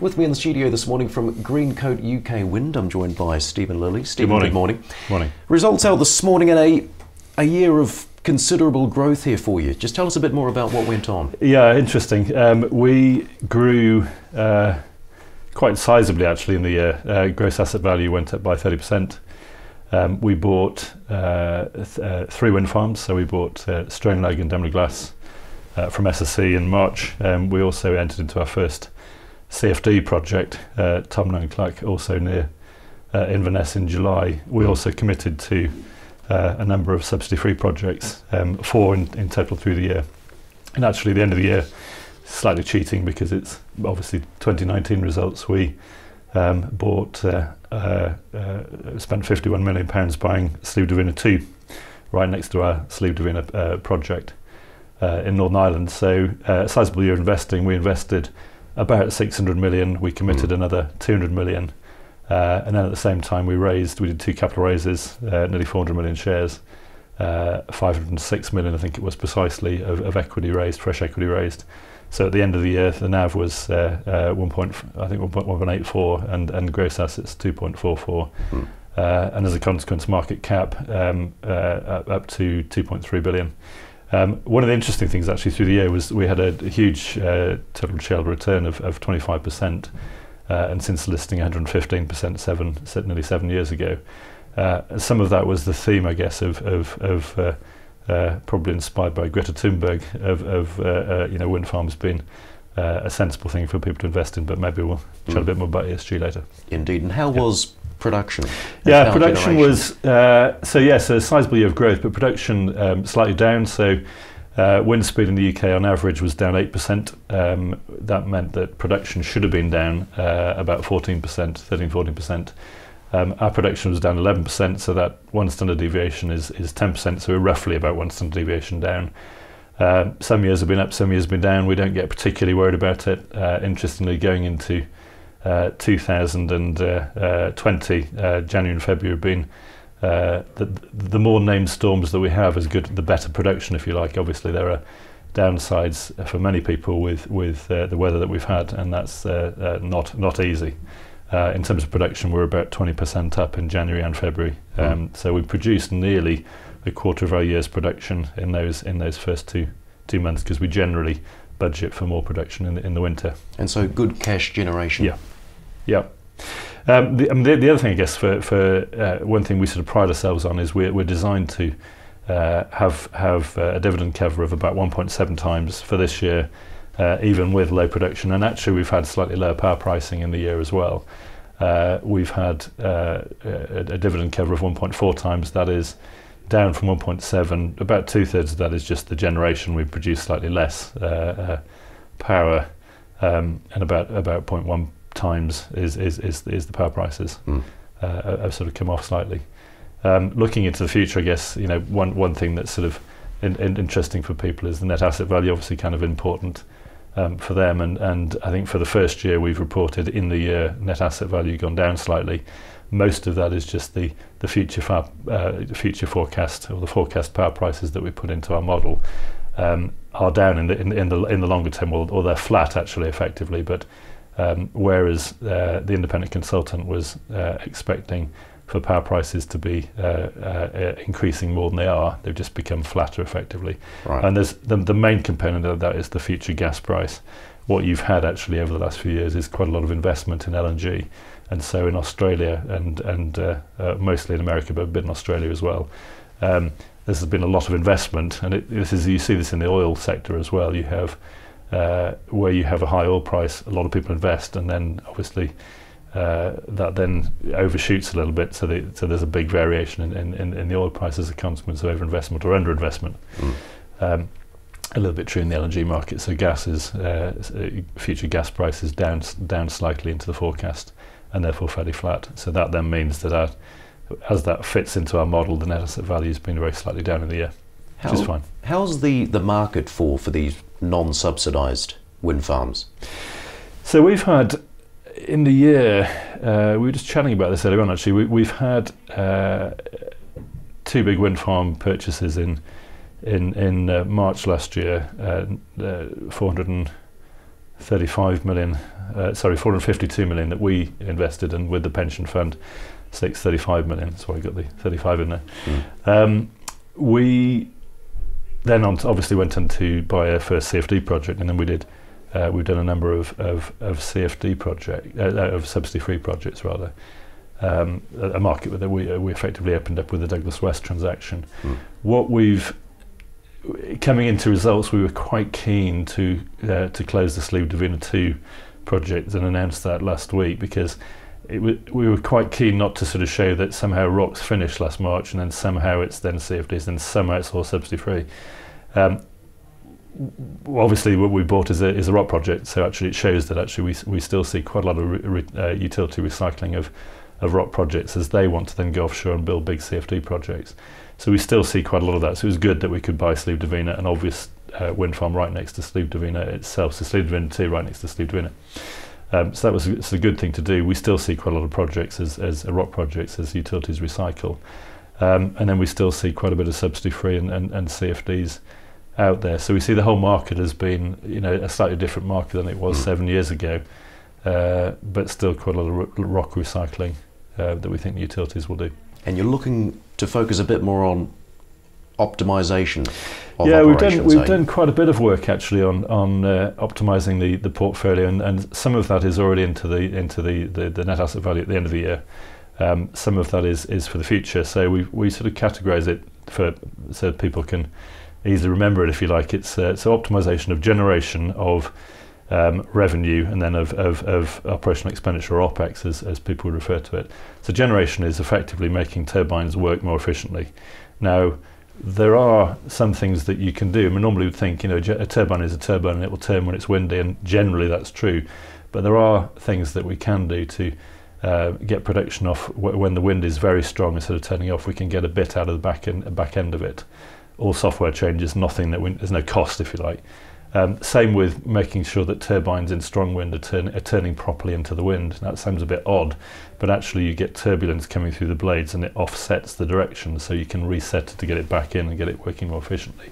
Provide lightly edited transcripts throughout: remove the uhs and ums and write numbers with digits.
With me in the studio this morning from Greencoat UK Wind, I'm joined by Stephen Lilley. Stephen, good morning. Good morning. Results out this morning in a year of considerable growth here for you. Just tell us a bit more about what went on. Yeah, interesting. We grew quite sizably actually in the year. Gross asset value went up by 30%. We bought three wind farms, so we bought Stranraer and Dembry Glass from SSE in March. We also entered into our first CFD project, Tamnahaclach, also near Inverness, in July. We also committed to a number of subsidy-free projects, four in total through the year. And actually, the end of the year, slightly cheating because it's obviously 2019 results. We bought, spent £51 million buying Slieve Divena 2, right next to our Slieve Divena project in Northern Ireland. So, a sizable year investing. We invested about 600 million. We committed another 200 million. And then at the same time we did two capital raises, nearly 400 million shares, 506 million I think it was precisely of equity raised, fresh equity raised. So at the end of the year the NAV was 1.184 and gross assets 2.44. And as a consequence market cap up to 2.3 billion. One of the interesting things actually through the year was we had a huge total shareholder return of 25%. And since listing 115% nearly 7 years ago. Some of that was the theme, I guess, of probably inspired by Greta Thunberg, of wind farms being a sensible thing for people to invest in, but maybe we'll chat a bit more about ESG later. Indeed, and how was production? Yeah, production was, so a sizable year of growth, but production slightly down, so wind speed in the UK on average was down 8%. That meant that production should have been down about 14%, 13-14%. Our production was down 11%, so that one standard deviation is 10%, so we're roughly about one standard deviation down. Some years have been up, some years have been down. We don't get particularly worried about it. Interestingly, going into 2020, January and February have been the more named storms that we have is good, the better production, if you like. Obviously there are downsides for many people with the weather that we've had, and that's not easy. In terms of production we're about 20% up in January and February, so we produced nearly a quarter of our year's production in those first two months, because we generally budget for more production in the winter. And so good cash generation. Yeah. The other thing, I guess, for one thing we sort of pride ourselves on is we're designed to have a dividend cover of about 1.7 times for this year, even with low production. And actually, we've had slightly lower power pricing in the year as well. We've had a dividend cover of 1.4 times. That is down from 1.7. About 2/3 of that is just the generation. We've produced slightly less power, and about 0.1 times is the power prices have sort of come off slightly. Looking into the future, I guess, one thing that's sort of interesting for people is the net asset value, obviously kind of important for them, and I think for the first year we've reported in the year net asset value gone down slightly. Most of that is just the future forecast, or the forecast power prices that we put into our model are down in the longer term, or they're flat actually effectively, but whereas the independent consultant was expecting for power prices to be increasing more than they are. They've just become flatter effectively. Right. And there's the main component of that is the future gas price. What you've had actually over the last few years is quite a lot of investment in LNG. And so in Australia and mostly in America, but a bit in Australia as well, there's been a lot of investment. And you see this in the oil sector as well. You have where you have a high oil price, a lot of people invest, and then obviously that then overshoots a little bit, so there's a big variation in the oil price as a consequence of overinvestment or underinvestment. A little bit true in the LNG market, so future gas price is down slightly into the forecast, and therefore fairly flat. So that then means that as that fits into our model, the net asset value has been very slightly down in the year. Which is fine. How's the market for these non-subsidised wind farms? So we've had, in the year, we were just chatting about this earlier on actually, we've had two big wind farm purchases in March last year, 400 and 452 million that we invested in with the pension fund, 635 million. Sorry, I got the 35 in there. Mm. We then obviously went on to buy our first CFD project, and then we did. We've done a number of CFD project of subsidy-free projects rather. A market that we effectively opened up with the Douglas West transaction. Mm. What we've coming into results, we were quite keen to close the Slieve Divena 2 project and announced that last week, because we were quite keen not to sort of show that somehow ROC's finished last March and then somehow it's then CFDs and somehow it's all subsidy free. Obviously, what we bought is a ROC project, so actually it shows that actually we still see quite a lot of utility recycling of ROC projects as they want to then go offshore and build big CFD projects. So we still see quite a lot of that. So it was good that we could buy Slieve Divena, an obvious wind farm right next to Slieve Divena itself. So Slieve Divena 2 right next to Slieve Divena. So that was it's a good thing to do. We still see quite a lot of projects as ROC projects as utilities recycle. And then we still see quite a bit of subsidy free and CFDs out there. So we see the whole market has been, you know, a slightly different market than it was 7 years ago, but still quite a lot of ROC recycling that we think utilities will do. And you're looking to focus a bit more on optimisation. Yeah, we've done quite a bit of work actually on optimising the portfolio, and some of that is already into the net asset value at the end of the year. Some of that is for the future. So we sort of categorise it for so people can easily remember it if you like. It's optimisation of generation of revenue, and then of operational expenditure, or OPEX as people would refer to it. So generation is effectively making turbines work more efficiently. Now, there are some things that you can do. I mean, normally we'd think, you know, a turbine is a turbine and it will turn when it's windy, and generally that's true. But there are things that we can do to get production off when the wind is very strong. Instead of turning off, we can get a bit out of the back end of it. All software changes, nothing that there's no cost, if you like. Same with making sure that turbines in strong wind are turning properly into the wind. That sounds a bit odd, but actually you get turbulence coming through the blades and it offsets the direction, so you can reset it to get it back in and get it working more efficiently.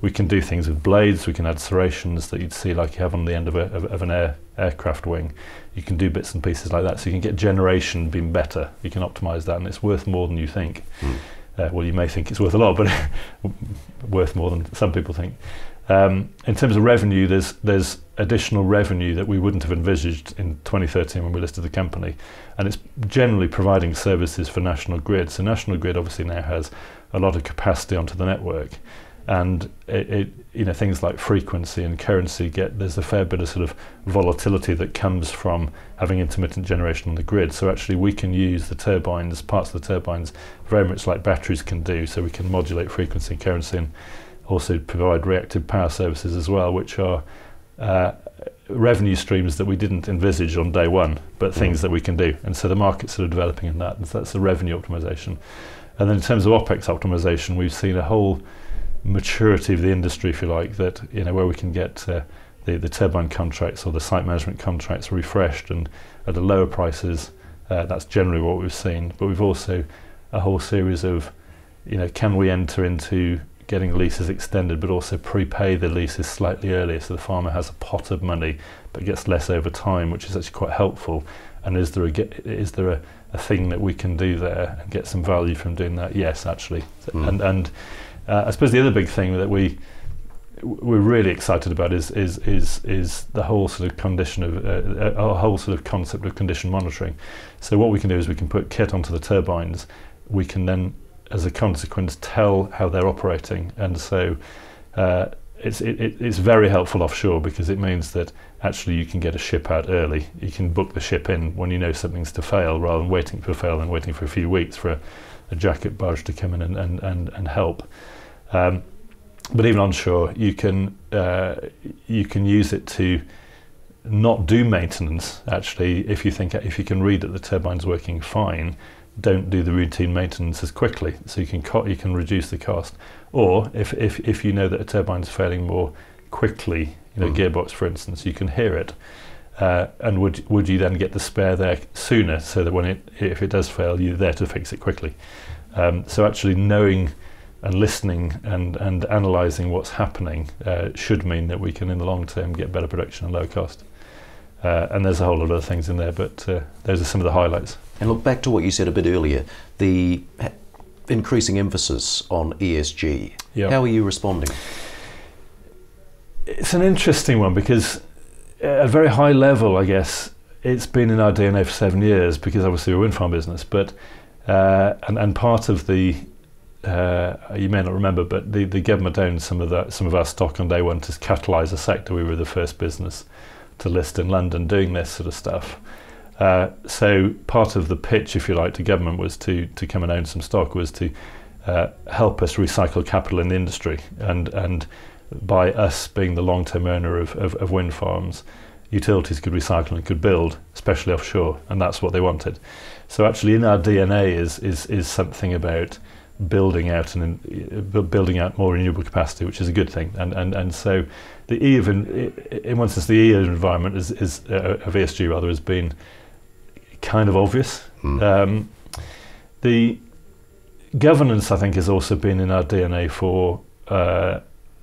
We can do things with blades. We can add serrations that you'd see like you have on the end of an aircraft wing. You can do bits and pieces like that, so you can get generation being better. You can optimise that, and it's worth more than you think. Mm. Well, you may think it's worth a lot, but worth more than some people think. In terms of revenue, there's additional revenue that we wouldn't have envisaged in 2013 when we listed the company, and it's generally providing services for National Grid. So National Grid obviously now has a lot of capacity onto the network, and it things like frequency and currency there's a fair bit of sort of volatility that comes from having intermittent generation on the grid. So actually we can use the turbines, parts of the turbines, very much like batteries can do. So we can modulate frequency and currency, and also provide reactive power services as well, which are revenue streams that we didn't envisage on day one, but things that we can do. And so the market's sort of developing in that, and so that's the revenue optimisation. And then in terms of OPEX optimisation, we've seen a whole maturity of the industry, if you like, that, you know, where we can get the turbine contracts or the site management contracts refreshed and at the lower prices. That's generally what we've seen. But we've also a whole series of, you know, can we enter into getting leases extended, but also prepay the leases slightly earlier, so the farmer has a pot of money but gets less over time, which is actually quite helpful. And is there a thing that we can do there and get some value from doing that? Yes, actually. Mm. And I suppose the other big thing that we're really excited about is the whole sort of concept of condition monitoring. So what we can do is we can put kit onto the turbines. We can then, as a consequence, tell how they're operating, and so it's very helpful offshore, because it means that actually you can get a ship out early. You can book the ship in when you know something's to fail, rather than waiting for a fail and waiting for a few weeks for a jacket barge to come in and help. But even onshore, you can use it to not do maintenance. Actually, if you can read that the turbine's working fine, don't do the routine maintenance as quickly, so you can reduce the cost. Or if you know that a turbine's failing more quickly, you know, gearbox for instance, you can hear it, and would you then get the spare there sooner, so that when if it does fail, you're there to fix it quickly. So actually knowing and listening and analysing what's happening should mean that we can in the long term get better production and lower cost. And there's a whole lot of things in there, but those are some of the highlights. And look, back to what you said a bit earlier, the increasing emphasis on ESG. Yep. How are you responding? It's an interesting one, because at a very high level, I guess, it's been in our DNA for 7 years, because obviously we're a wind farm business, but and part of the you may not remember, but the government owned some of our stock on day one to catalyse the sector. We were the first business to list in London doing this sort of stuff. So part of the pitch, if you like, to government was to come and own some stock, was to help us recycle capital in the industry, and by us being the long-term owner of wind farms, utilities could recycle and could build, especially offshore, and that's what they wanted. So actually in our DNA is something about building out more renewable capacity, which is a good thing. And so the E of, in one sense, the E of environment of ESG rather has been kind of obvious. Mm. The governance, I think, has also been in our DNA for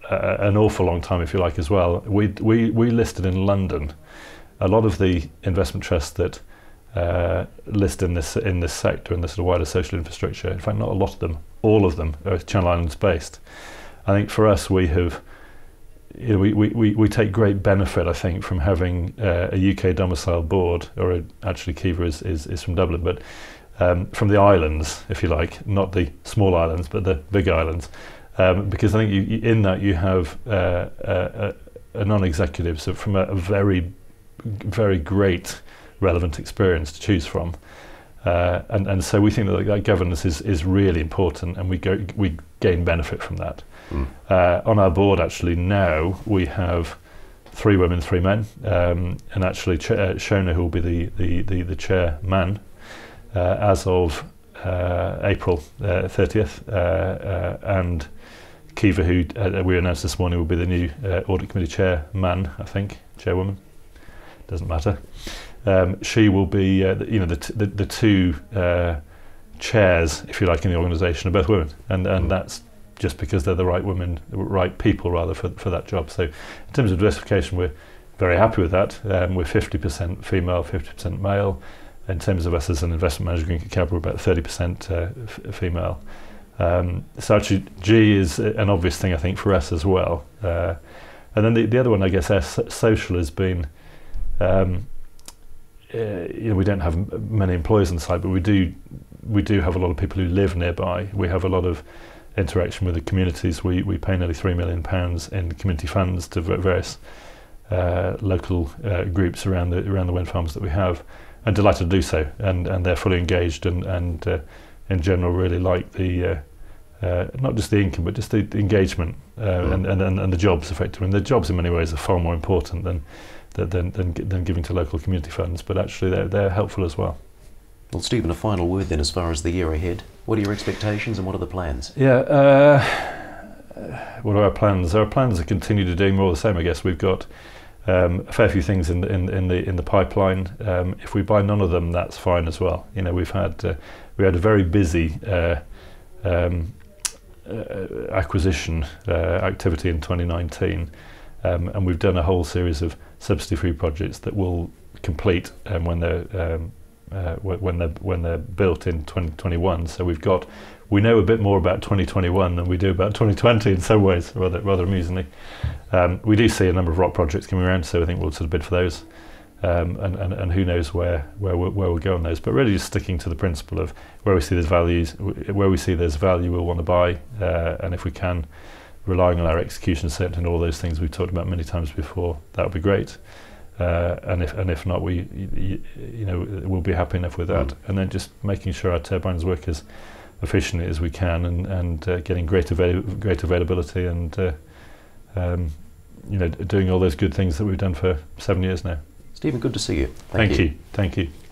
an awful long time, if you like, as well. We listed in London. A lot of the investment trusts that list in this sector, in this sort of wider social infrastructure. In fact, not a lot of them. All of them are Channel Islands based. I think for us, we have, you know, we take great benefit, I think, from having a UK domiciled board, or actually Kiva is from Dublin, but from the islands, if you like, not the small islands, but the big islands, because I think in that you have a non-executive, so from a very, very great relevant experience to choose from, and so we think that governance is really important, and we gain benefit from that. Mm. On our board, actually now we have 3 women, 3 men, and actually Shona, who will be the chairman as of April 30th, and Kiva, who we announced this morning, will be the new audit committee chairman, I think, chairwoman. Doesn't matter. She will be, you know, the two chairs, if you like, in the organisation are both women, and that's just because they're the right women, right people rather for that job. So in terms of diversification, we're very happy with that. We're 50% female, 50% male. In terms of us as an investment manager, Greencoat UK, we're about 30% female. So actually, G is an obvious thing, I think, for us as well. And then the other one, I guess, S, social, has been. You know, we don't have many employees on site, but we do have a lot of people who live nearby. We have a lot of interaction with the communities. We pay nearly £3 million in community funds to various local groups around the wind farms that we have, and delighted to do so. And they're fully engaged, and in general really like the not just the income, but just the engagement and the jobs effectively. And the jobs in many ways are far more important than giving to local community funds, but actually they're helpful as well. Well, Stephen, a final word then as far as the year ahead. What are your expectations and what are the plans? Yeah, what are our plans? Our plans are continue to do more of the same, I guess. We've got a fair few things in the pipeline. If we buy none of them, that's fine as well. You know, we had a very busy acquisition activity in 2019. And we've done a whole series of subsidy-free projects that will complete when they're built in 2021. So we know a bit more about 2021 than we do about 2020 in some ways, rather amusingly. We do see a number of ROC projects coming around, so I think we'll sort of bid for those, and who knows where we'll go on those. But really, just sticking to the principle of where we see there's value, we'll want to buy, and if we can, relying on our execution set and all those things we've talked about many times before, that would be great. And if not, you know, we'll be happy enough with that. Mm. And then just making sure our turbines work as efficiently as we can, and getting great availability, and you know, doing all those good things that we've done for 7 years now. Stephen, good to see you. Thank you. Thank you.